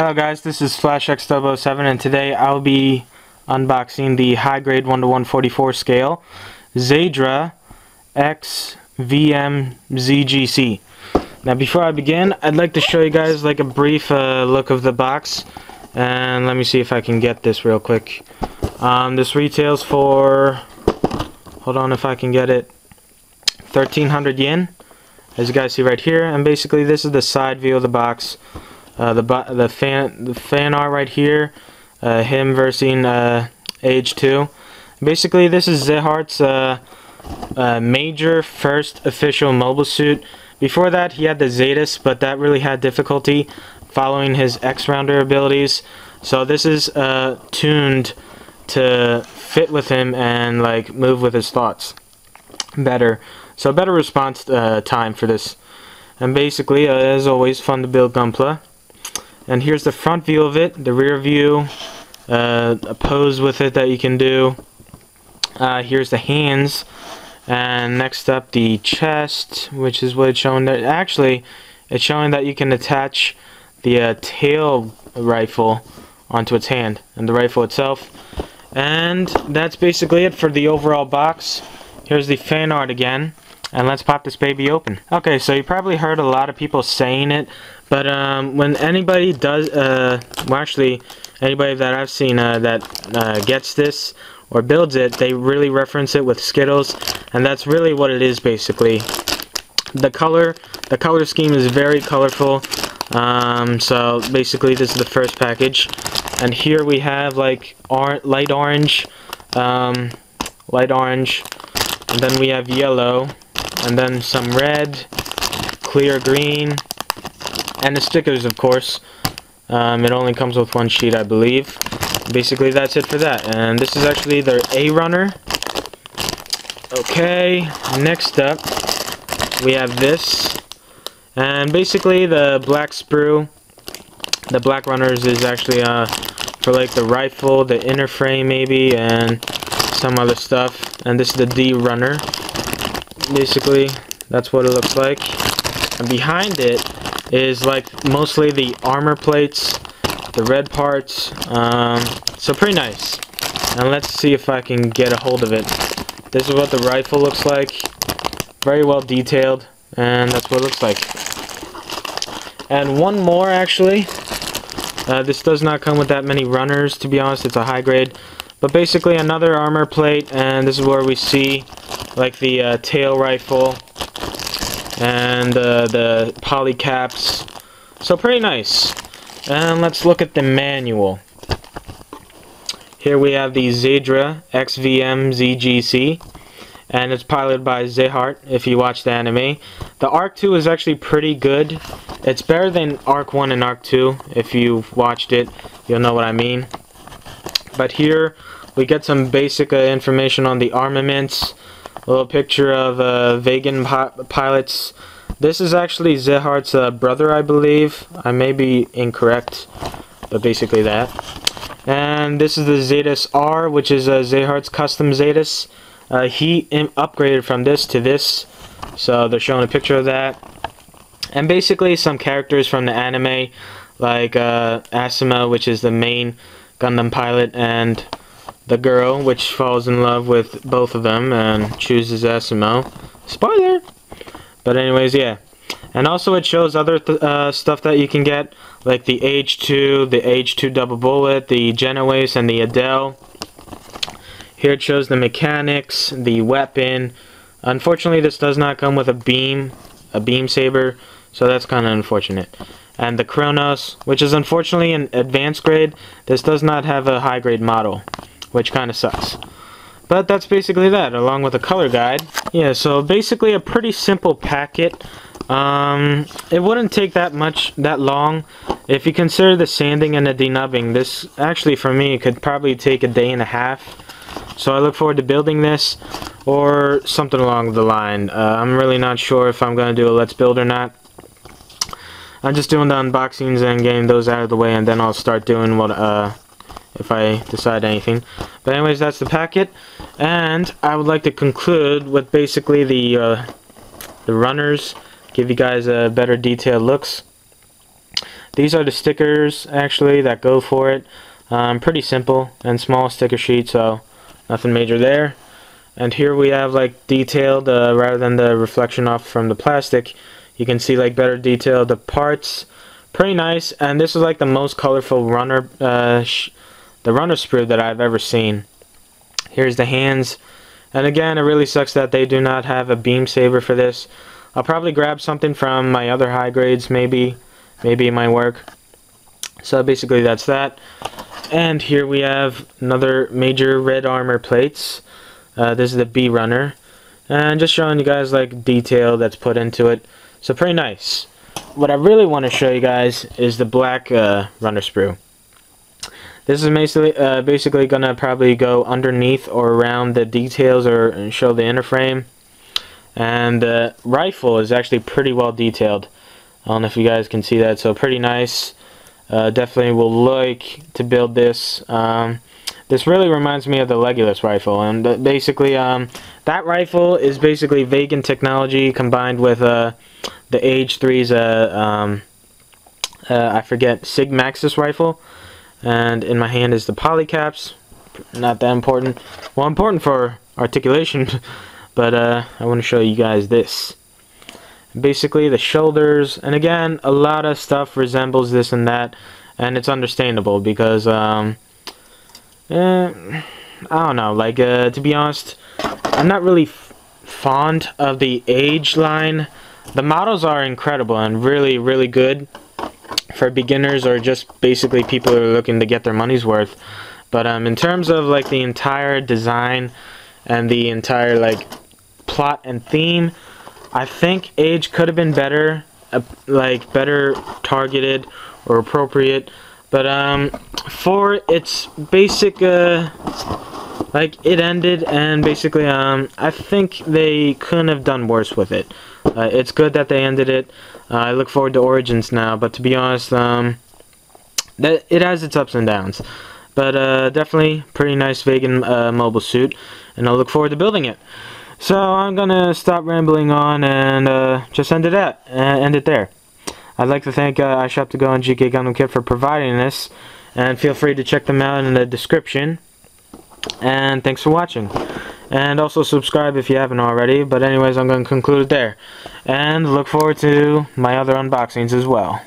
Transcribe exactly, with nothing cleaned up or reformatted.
Hello guys, this is Flash X double oh seven and today I'll be unboxing the high grade one to one forty-four scale Zeydra X V M Z G C. Now before I begin, I'd like to show you guys like a brief uh, look of the box, and let me see if I can get this real quick. Um, this retails for, hold on if I can get it, thirteen hundred yen, as you guys see right here. And basically this is the side view of the box. Uh, the the fan the fan art right here, uh, him versing uh, Age two. Basically, this is Zeheart's uh, uh, major first official mobile suit. Before that, he had the Zetas, but that really had difficulty following his X Rounder abilities. So this is uh, tuned to fit with him and like move with his thoughts better. So better response uh, time for this. And basically, uh, as always, fun to build Gunpla. And here's the front view of it, the rear view, uh, a pose with it that you can do. Uh, here's the hands, and next up the chest, which is what it's showing there. Actually, it's showing that you can attach the uh, tail rifle onto its hand, and the rifle itself. And that's basically it for the overall box. Here's the fan art again. And let's pop this baby open. Okay, so you probably heard a lot of people saying it, but um, when anybody does, uh, well actually, anybody that I've seen uh, that uh, gets this or builds it, they really reference it with Skittles, and that's really what it is basically. The color, the color scheme is very colorful, um, so basically this is the first package. And here we have like or light orange, um, light orange, and then we have yellow, and then some red, clear green, and the stickers of course. Um, it only comes with one sheet I believe. Basically that's it for that, and this is actually their A runner. Okay, next up we have this, and basically the black sprue, the black runners is actually uh, for like the rifle, the inner frame maybe, and some other stuff. And this is the D runner. Basically that's what it looks like, and behind it is like mostly the armor plates, the red parts, um, so pretty nice. And let's see if I can get a hold of it. This is what the rifle looks like, very well detailed, and that's what it looks like. And one more actually, uh, this does not come with that many runners to be honest, it's a high grade, but basically another armor plate, and this is where we see like the uh, tail rifle and uh, the poly caps, so pretty nice. And let's look at the manual. Here we have the Zeydra X V M Z G C, and it's piloted by Zeheart if you watch the anime. The Arc two is actually pretty good. It's better than Arc one and Arc two. If you've watched it, you'll know what I mean. But here we get some basic uh, information on the armaments. A little picture of uh, Vagan pi pilots. This is actually Zeheart's uh, brother, I believe. I may be incorrect, but basically that. And this is the Zetas R, which is uh, Zeheart's custom Zetas. Uh, he upgraded from this to this, so they're showing a picture of that. And basically some characters from the anime, like uh, Asemu, which is the main Gundam pilot, and the girl, which falls in love with both of them and chooses Asemo. Spoiler! But anyways, yeah. And also it shows other th uh, stuff that you can get, like the Age two, the Age two Double Bullet, the Genoese, and the Adele. Here it shows the mechanics, the weapon. Unfortunately, this does not come with a beam, a beam saber, so that's kind of unfortunate. And the Kronos, which is unfortunately an advanced grade. This does not have a high grade model, which kind of sucks. But that's basically that, along with a color guide. Yeah, so basically a pretty simple packet. Um, it wouldn't take that much, that long. If you consider the sanding and the denubbing, this actually for me could probably take a day and a half. So I look forward to building this, or something along the line. Uh, I'm really not sure if I'm going to do a Let's Build or not. I'm just doing the unboxings and getting those out of the way, and then I'll start doing what, uh... if I decide anything. But anyways, that's the packet, and I would like to conclude with basically the uh, the runners, give you guys a better detailed looks. These are the stickers actually that go for it. Um, pretty simple and small sticker sheet, so nothing major there. And here we have like detailed, uh, rather than the reflection off from the plastic, you can see like better detail the parts. Pretty nice, and this is like the most colorful runner, uh, sh the runner sprue that I've ever seen. Here's the hands, and again, it really sucks that they do not have a beam saber for this. I'll probably grab something from my other high grades, maybe, maybe it might work. So basically, that's that. And here we have another major red armor plates. Uh, this is the B runner, and just showing you guys like detail that's put into it. So pretty nice. What I really want to show you guys is the black uh, runner sprue. This is basically, uh, basically going to probably go underneath or around the details or and show the inner frame. And the uh, rifle is actually pretty well detailed. I don't know if you guys can see that, so pretty nice. Uh, definitely will like to build this. Um, this really reminds me of the Legulus rifle. And basically, um, that rifle is basically Vagan technology combined with uh, the Age three's, uh, um, uh, I forget, Sigmaxis rifle. And in my hand is the polycaps, not that important, well important for articulation, but uh, I want to show you guys this. Basically the shoulders, and again a lot of stuff resembles this and that, and it's understandable because um, eh, I don't know, like uh, to be honest, I'm not really f fond of the Age line. The models are incredible and really really good for beginners or just basically people who are looking to get their money's worth, but um, in terms of like the entire design and the entire like plot and theme, I think Age could have been better, uh, like better targeted or appropriate, but um, for its basic uh, like it ended, and basically um, I think they couldn't have done worse with it. Uh, it's good that they ended it. Uh, I look forward to Origins now, but to be honest, um, that it has its ups and downs. But uh, definitely pretty nice Vagan uh, mobile suit, and I'll look forward to building it. So I'm gonna stop rambling on and uh, just end it at uh, end it there. I'd like to thank uh, iShop to Go and G K Gundam Kit for providing this, and feel free to check them out in the description. And thanks for watching. And also subscribe if you haven't already. But anyways, I'm going to conclude it there. And look forward to my other unboxings as well.